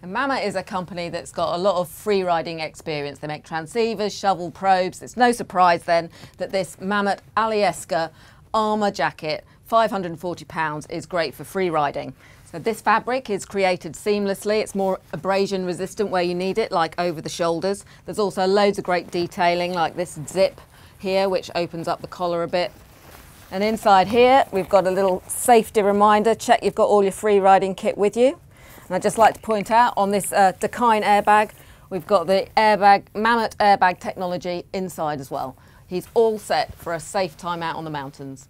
And Mammut is a company that's got a lot of free-riding experience. They make transceivers, shovel probes. It's no surprise then that this Mammut Alyeska armour jacket, £540, is great for free-riding. So this fabric is created seamlessly. It's more abrasion resistant where you need it, like over the shoulders. There's also loads of great detailing, like this zip here, which opens up the collar a bit. And inside here, we've got a little safety reminder. Check you've got all your free-riding kit with you. And I'd just like to point out on this Dakine airbag, we've got the Mammut airbag technology inside as well. He's all set for a safe time out on the mountains.